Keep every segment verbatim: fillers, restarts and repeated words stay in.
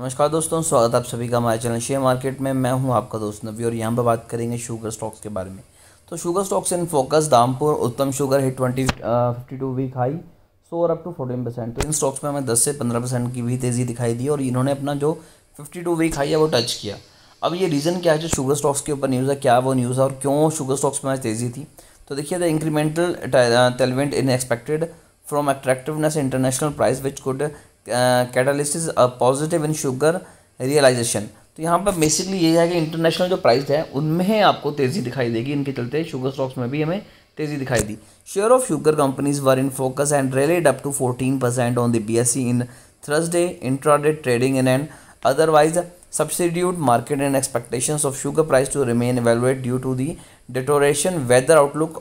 नमस्कार दोस्तों, स्वागत आप सभी का हमारे चैनल शेयर मार्केट में। मैं हूं आपका दोस्त नवी और यहां पर बात करेंगे शुगर स्टॉक्स के बारे में। तो sugar stocks in focus, Dhampur Uttam sugar hit twenty fifty two week high soar up to fourteen percent. तो इन स्टॉक्स में हमें दस से पंद्रह परसेंट की भी तेज़ी दिखाई दी और इन्होंने अपना जो फिफ्टी टू वीक हाई है वो टच किया। अब ये रीज़न क्या है जो शुगर स्टॉक्स के ऊपर न्यूज़ है, क्या वो न्यूज़ है और क्यों शुगर स्टॉक्स में आज तेज़ी थी? तो देखिए, the incremental tailwind in expected from attractiveness international price which could catalysis positive in sugar realisation. तो यहाँ पर बेसिकली ये है कि इंटरनेशनल जो प्राइस है उनमें आपको तेज़ी दिखाई देगी, इनके चलते शुगर स्टॉक्स में भी हमें तेज़ी दिखाई दी। Share of sugar companies were in focus and rallied up to fourteen percent on the BSE in Thursday intraday trading in and otherwise substitute market and expectations of sugar price to remain evaluate due to the deterioration weather outlook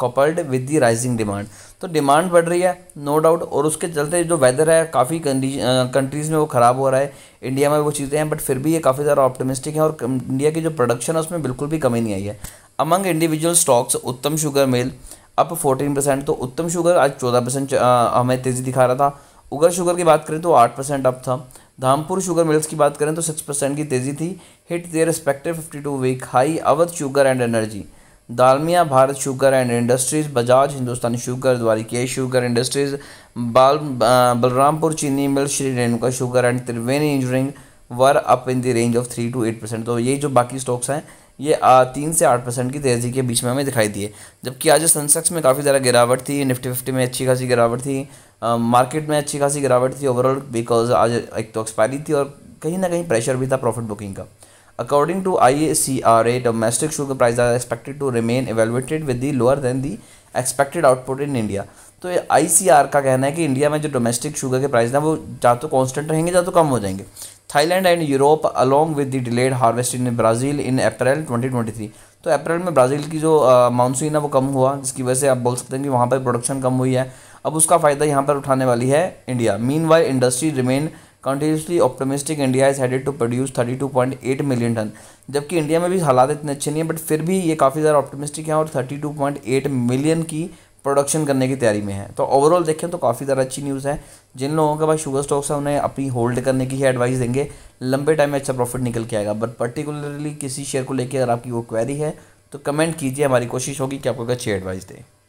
coupled with the rising demand. तो demand बढ़ रही है no doubt, और उसके चलते जो weather है काफ़ी कंट्रीज़ में वो ख़राब हो रहा है, इंडिया में वो चीज़ें हैं, बट फिर भी ये काफ़ी ज़्यादा ऑप्टिमिस्टिक है और इंडिया की जो प्रोडक्शन है उसमें बिल्कुल भी कमी नहीं आई है। Among individual stocks Uttam sugar mill up fourteen percent. तो उत्तम शुगर आज चौदह परसेंट हमें तेज़ी दिखा रहा था। उगर शुगर की बात करें तो आठ परसेंट अप था। धामपुर शुगर मिल्स की बात करें तो सिक्स परसेंट की तेज़ी थी। Hit their respective fifty two week high Awadh sugar and energy, Dalmia Bharat sugar and industries, Bajaj Hindustan sugar, Dwarika sugar industries, बाल Balrampur Chini mill, Shri Renuka sugar and Triveni engineering were up in the range of three to eight percent. तो ये जो बाकी stocks हैं ये तीन से आठ परसेंट की तेज़ी के बीच में हमें दिखाई दिए। जबकि आज सेंसेक्स में काफ़ी ज़्यादा गिरावट थी, निफ्टी फिफ्टी में अच्छी खासी गिरावट थी, मार्केट में अच्छी खासी गिरावट थी ओवरऑल, बिकॉज आज एक तो एक्सपायरी थी और कहीं ना कहीं प्रेशर भी था प्रॉफिट बुकिंग का। According to I C R A, domestic sugar price are expected to remain elevated with the lower than the expected output in India. तो आई सी आर का कहना है कि इंडिया में जो डोमेस्टिक शुगर के price हैं वो या तो कॉन्स्टेंट रहेंगे या तो कम हो जाएंगे। Thailand and Europe along with the delayed harvest in Brazil in April twenty twenty three. तो अप्रैल में ब्राज़ील की जो मानसून है वो कम हुआ, जिसकी वजह से आप बोल सकते हैं कि वहाँ पर प्रोडक्शन कम हुई है। अब उसका फ़ायदा यहाँ पर उठाने वाली है India. Meanwhile industry remain continuously optimistic, India is headed to produce thirty two point eight million ton. जबकि इंडिया में भी हालात इतने अच्छे नहीं हैं, बट फिर भी ये काफ़ी ज़्यादा ऑप्टिमिस्टिक है और thirty two point eight million की प्रोडक्शन करने की तैयारी में है। तो ओवरऑल देखें तो काफ़ी ज़्यादा अच्छी न्यूज़ है। जिन लोगों के पास शुगर स्टॉक्स है उन्हें अपनी होल्ड करने की ही एडवाइस देंगे, लंबे टाइम में अच्छा प्रॉफिट निकल के आएगा। बट पर्टिकुलरली किसी शेयर को लेकर अगर आपकी वो क्वेरी है तो कमेंट कीजिए, हमारी कोशिश होगी कि आपको अच्छी एडवाइस दें।